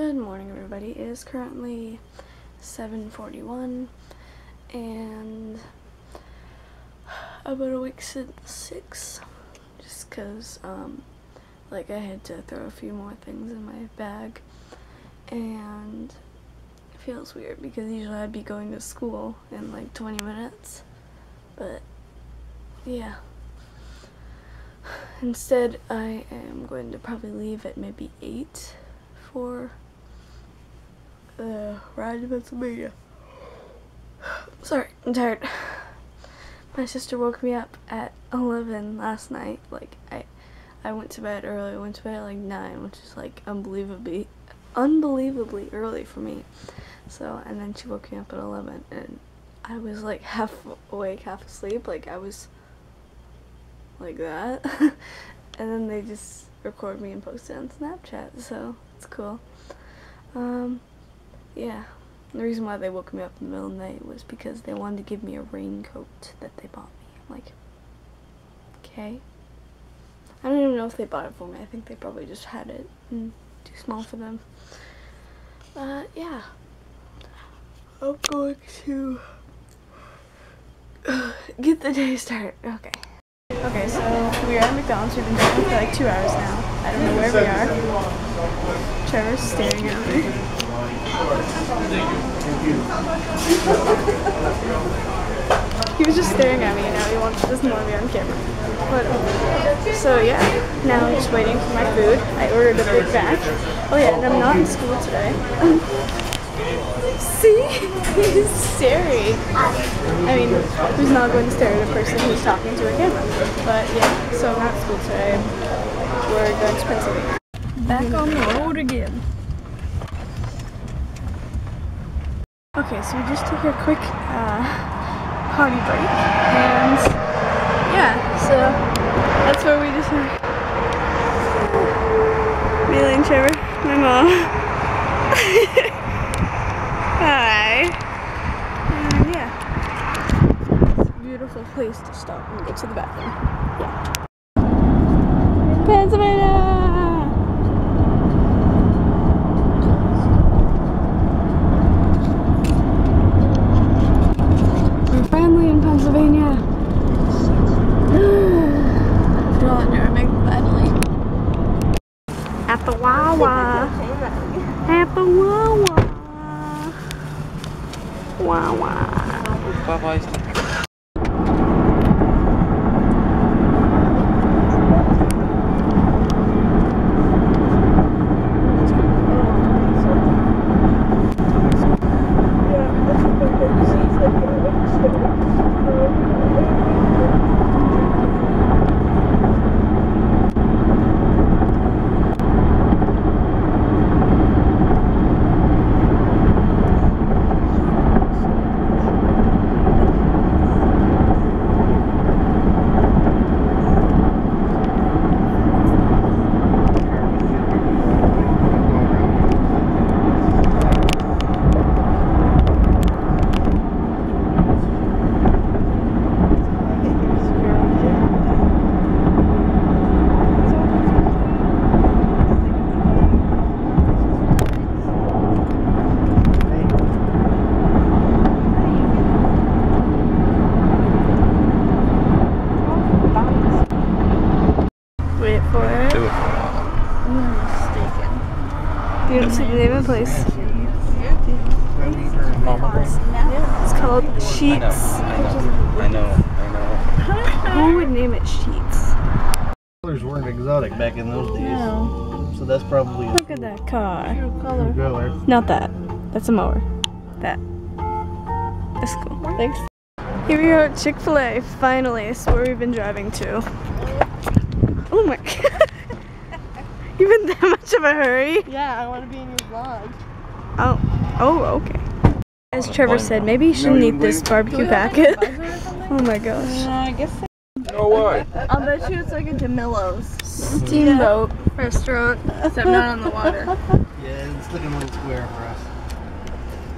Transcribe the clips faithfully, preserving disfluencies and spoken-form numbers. Good morning, everybody. It is currently seven forty-one and about a week since six, just because um like I had to throw a few more things in my bag, and it feels weird because usually I'd be going to school in like twenty minutes, but yeah, instead I am going to probably leave at maybe eight for the ride to Pennsylvania. Sorry, I'm tired. My sister woke me up at eleven last night. Like I I went to bed early. I went to bed at like nine, which is like unbelievably unbelievably early for me. So, and then she woke me up at eleven and I was like half awake, half asleep. Like I was like that. And then they just record me and post it on Snapchat, so it's cool. Um yeah. The reason why they woke me up in the middle of the night was because they wanted to give me a raincoat that they bought me. I'm like, okay. I don't even know if they bought it for me. I think they probably just had it and too small for them. Uh, yeah. I'm going to get the day started. Okay. Okay, so we are at McDonald's. We've been driving for like two hours now. I don't know where we are. Trevor's staring at me. He was just staring at me, and now he wants, doesn't want to be on camera. But, um, so yeah, now I'm just waiting for my food. I ordered a big bag. Oh yeah, and I'm not in school today. See? He's staring. I mean, who's not going to stare at a person who's talking to a camera? But yeah, so I'm not in school today. We're going to Pennsylvania. Back on the road again. Okay, so we just took a quick uh, potty break, and yeah, so that's where we just are. Leanne, Trevor, my mom. Hi. And yeah, it's a beautiful place to stop and go to the bathroom. Yeah. Pennsylvania! At the Wawa. At the Wawa. Wawa. Bye-bye. Place. It's called Sheets. I know, I know, I know. Who would name it Sheets? Colors weren't exotic back in those days. No. So that's probably. Look at that car. Color. Color. Not that. That's a mower. That. That's cool. Thanks. Here we are at Chick-fil-A. Finally, it's where we've been driving to. Oh my god. You've been in that much of a hurry? Yeah, I want to be in your vlog. Oh, oh, okay. As Trevor said, maybe you shouldn't eat this barbecue packet. Oh my gosh. Uh, I guess so. No way. I'll bet you it's like a DeMillo's steamboat restaurant, except not on the water. Yeah, it's looking a little square for us.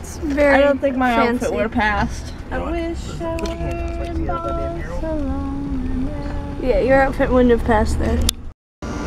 It's very I don't think my fancy. outfit would have passed. I wish I would have so long. Yeah. Yeah, your outfit wouldn't have passed there.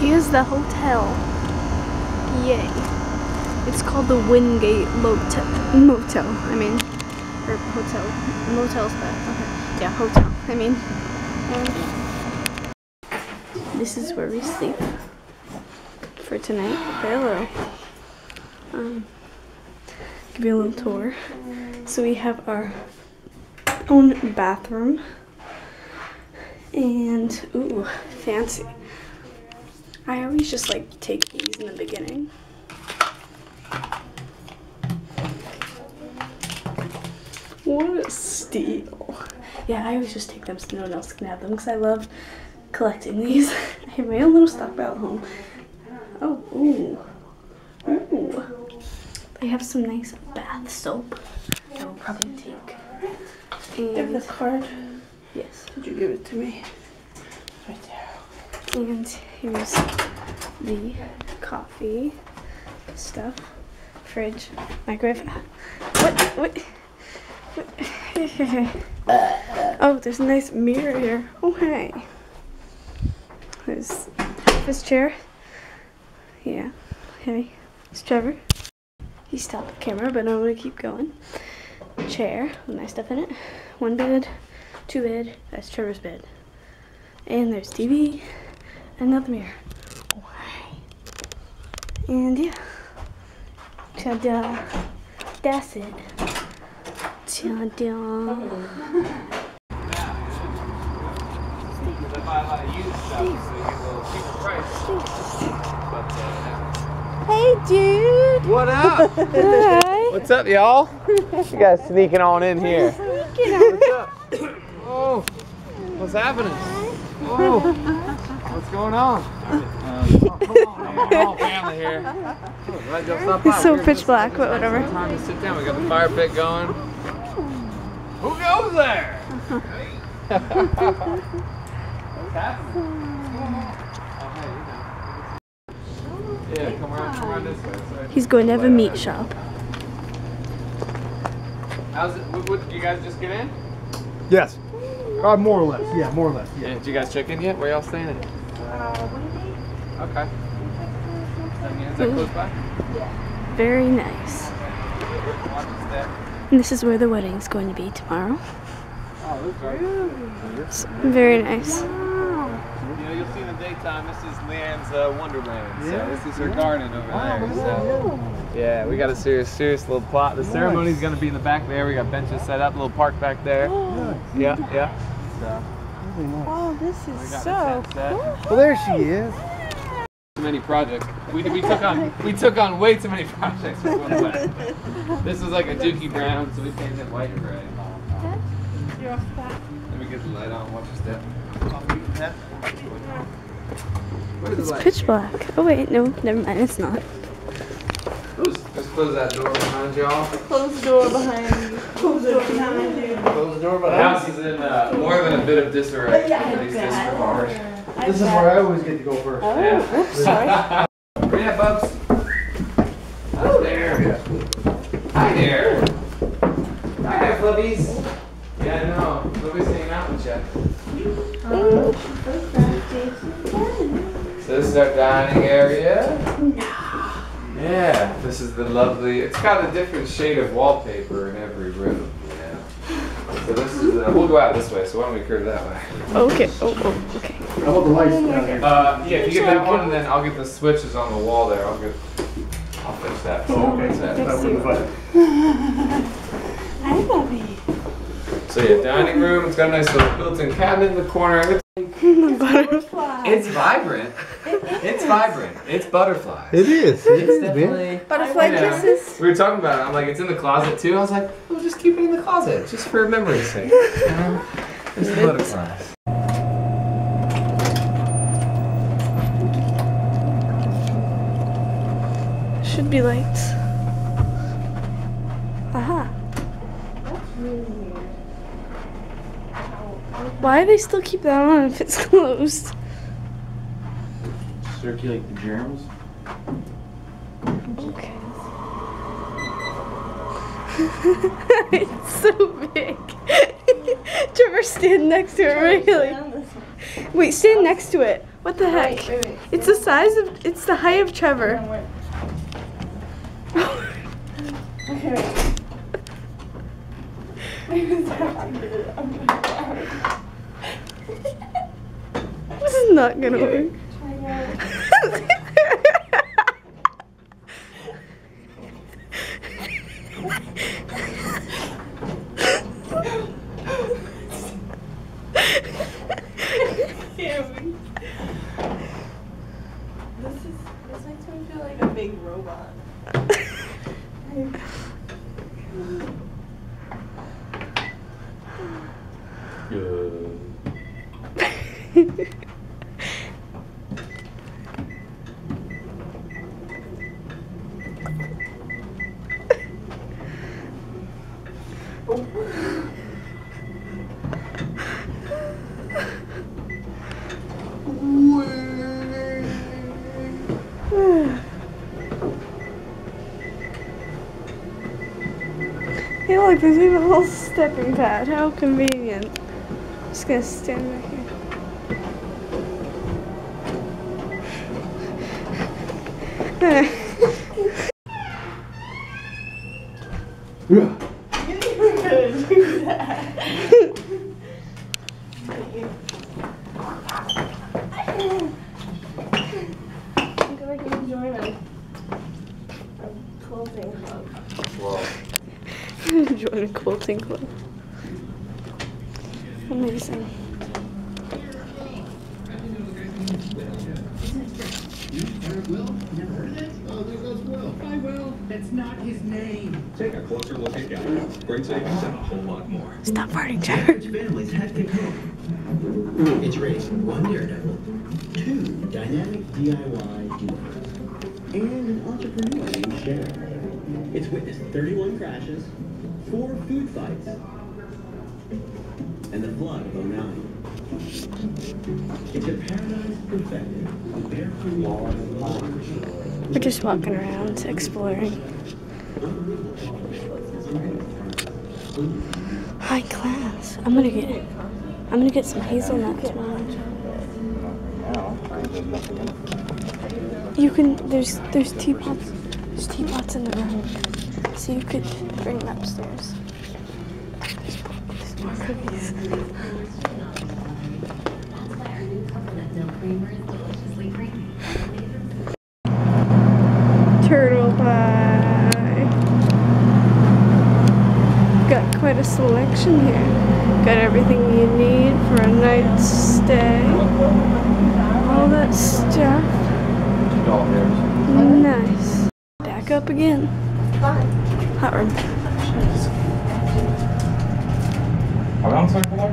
Here's the hotel. Yay. It's called the Wingate Motel. Motel, I mean, or hotel. Motel's bad. Okay. Yeah, hotel. I mean, um, this is where we sleep for tonight. Hello. Um, give you a little tour. So we have our own bathroom and ooh, fancy. I always just like take these in the beginning. What a steal. Yeah, I always just take them so no one else can have them because I love collecting these. I have my own little stockpile at home. Oh, ooh. Ooh. They have some nice bath soap that we'll probably take. And give the card. Yes. Did you give it to me? Right there. And here's the coffee stuff. Fridge, microwave. What? What? Oh, there's a nice mirror here. Oh, hey. There's his chair. Yeah. Hey, it's Trevor. He stopped the camera, but I'm gonna keep going. Chair with my stuff in it. One bed, two bed. That's Trevor's bed. And there's T V. Another mirror. Oh, hey. And yeah. Ta-da. That's it. Dun, dun. Hey, dude. What up? Hi. What's up, y'all? You guys sneaking on in here. Sneaking on. What's up? Oh, what's happening? Oh, what's going on? Um, oh, come on. Oh, family here. Oh, right, stop by. It's so pitch black, but whatever. Time to sit down. We got the fire pit going. Who goes there? What's happening? Oh, hey, you know. Yeah, come around, come around this way. Sorry. He's going to have a meat shop. How's it? What, what, did you guys just get in? Yes. Uh, more or less. Yeah, more or less. Yeah. Yeah, did you guys check in yet? Where y'all staying at? Uh, Wingate. Okay. Is that close by? Yeah. Very nice. And this is where the wedding's going to be tomorrow. Oh, it's very nice. Wow. You know, you'll see in the daytime, this is Leanne's uh, Wonderland. Yeah. So this is her yeah. garden over wow. there. So. Yeah, we got a serious, serious little plot. The nice. ceremony's going to be in the back there. We got benches set up, a little park back there. Oh, yeah, nice. yeah. So. Really nice. Oh, this is so cool. Well, there she is. Too many projects. We, we took on we took on way too many projects for one wedding. This was like a dookie brown, so we painted it white and gray. You're off that. Let me get the light on. Watch your step. Where's it's the light? Pitch black. Oh wait, no, never mind. It's not. Let's close that door behind y'all. Close the door behind you. Close the door behind you. Close the door behind you. The house is in uh, more than a bit of disarray. Yeah, these disarray. This is where I always get to go first. Oh, yeah. Oops, sorry. Yeah, Bubs. Hello there. Yeah. Hi there. Hi there, Flubbies. Yeah, I know. Flubbies hanging out with you. Um, so this is our dining area. Yeah, this is the lovely, it's got a different shade of wallpaper in every room. So this is, uh, we'll go out this way, so why don't we curve that way? Okay, oh, oh, okay. How about the lights down here? Uh, yeah, if you get that one, and then I'll get the switches on the wall there. I'll get, I'll fix that. Oh, okay. Fix that. Hi, Bubby. So yeah, dining room, it's got a nice little built-in cabinet in the corner. Butterfly. It's vibrant. It is. It's vibrant. It's butterflies. It is. It it's is definitely butterfly you know, kisses. We were talking about it. I'm like, it's in the closet too. I was like, we'll just keep it in the closet just for memory's sake. You know, it's butterflies. Should be lights. Aha. Why do they still keep that on if it's closed? Circulate the germs. Okay. It's so big. Trevor's standing next to it, really. Wait, stand next to it. What the heck? It's the size of, it's the height of Trevor. This is not gonna work. Hey look, there's even a whole stepping pad. How convenient. I'm just gonna stand right here. You didn't even gonna do that. I think I can join a quilting club. Wow. Join a quilting club. Amazing. That's not his name. Take a closer look at Gallup. Great savings and a whole lot more. Stop farting, Trevor. Families have to cope. It's race. One daredevil. Two dynamic D I Y duos. And an entrepreneur named Sharon. It's witnessed thirty-one crashes, four food fights, and the flood of oh nine. It's a paradise perfected. A barefoot wall and lawn. We're just walking around, exploring. High class. I'm gonna get. I'm gonna get some hazelnut tomorrow. You can. There's there's teapots. There's teapots in the room, so you could bring them upstairs. There's more cookies. A selection here. Got everything you need for a night's stay. All that stuff. Nice. Back up again. Hot room. Are we on the second floor?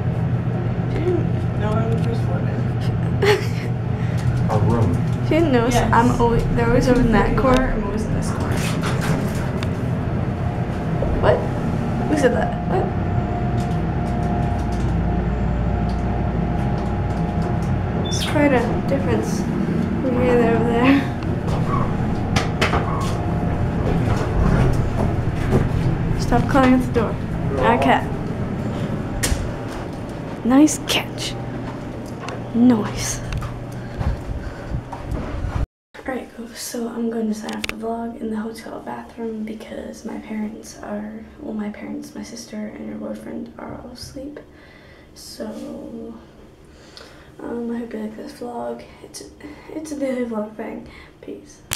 No, I'm on the first floor now. A room. She didn't notice. Yes. I'm always, they're always over in that corner. I'm always in this corner. What? Who said that? What? It's quite a difference from here to over there. Stop clawing at the door. Our cat. Nice catch. Nice. Alright, so I'm going to sign off the vlog in the hotel bathroom because my parents are, well my parents, my sister, and her boyfriend are all asleep. So, um, I hope you like this vlog. It's, it's a daily vlog thing. Peace.